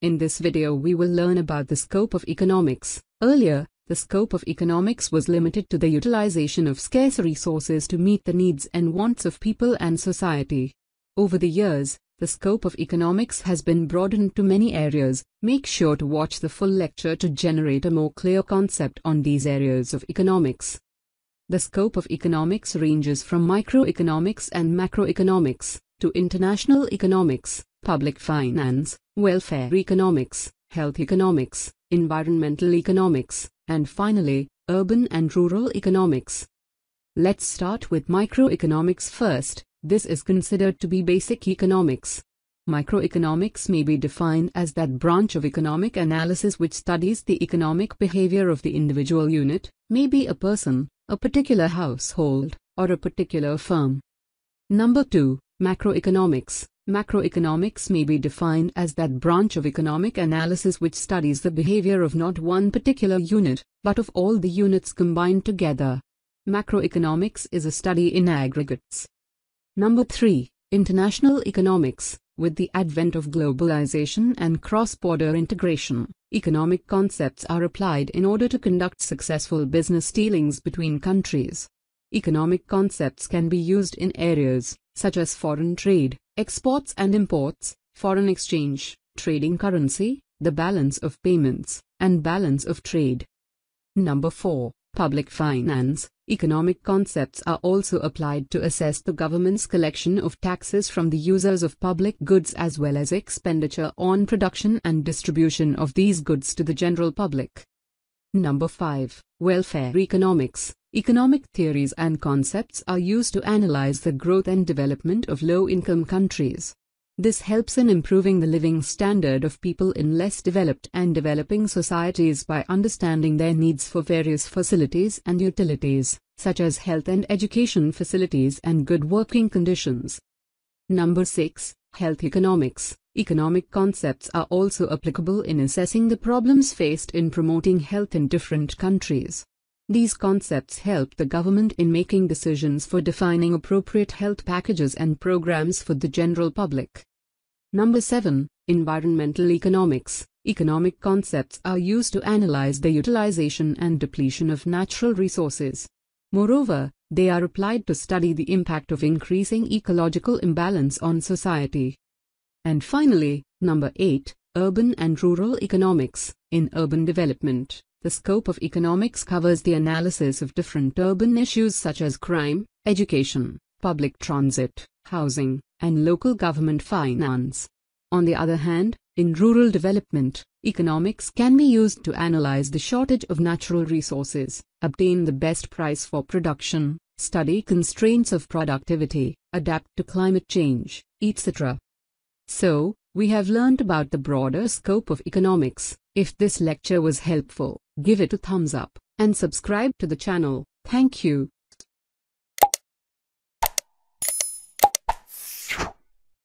In this video we will learn about the scope of economics. Earlier, the scope of economics was limited to the utilization of scarce resources to meet the needs and wants of people and society. Over the years, the scope of economics has been broadened to many areas. Make sure to watch the full lecture to generate a more clear concept on these areas of economics. The scope of economics ranges from microeconomics and macroeconomics to international economics, public finance, welfare economics, health economics, environmental economics, and finally, urban and rural economics. Let's start with microeconomics first. This is considered to be basic economics. Microeconomics may be defined as that branch of economic analysis which studies the economic behavior of the individual unit, maybe a person, a particular household, or a particular firm. Number 2, macroeconomics. Macroeconomics may be defined as that branch of economic analysis which studies the behavior of not one particular unit, but of all the units combined together. Macroeconomics is a study in aggregates. Number 3, international economics. With the advent of globalization and cross-border integration, economic concepts are applied in order to conduct successful business dealings between countries. Economic concepts can be used in areas such as foreign trade, exports and imports, foreign exchange, trading currency, the balance of payments, and balance of trade. Number 4, public finance. Economic concepts are also applied to assess the government's collection of taxes from the users of public goods as well as expenditure on production and distribution of these goods to the general public. Number 5, welfare economics. Economic theories and concepts are used to analyze the growth and development of low-income countries. This helps in improving the living standard of people in less developed and developing societies by understanding their needs for various facilities and utilities, such as health and education facilities and good working conditions. Number 6, health economics. Economic concepts are also applicable in assessing the problems faced in promoting health in different countries. These concepts help the government in making decisions for defining appropriate health packages and programs for the general public. Number 7, environmental economics. Economic concepts are used to analyze the utilization and depletion of natural resources. Moreover, they are applied to study the impact of increasing ecological imbalance on society. And finally, number 8, urban and rural economics. In urban development, the scope of economics covers the analysis of different urban issues such as crime, education, public transit, housing, and local government finance. On the other hand, in rural development, economics can be used to analyze the shortage of natural resources, obtain the best price for production, study constraints of productivity, adapt to climate change, etc. So, we have learned about the broader scope of economics. If this lecture was helpful, give it a thumbs up and subscribe to the channel. Thank you.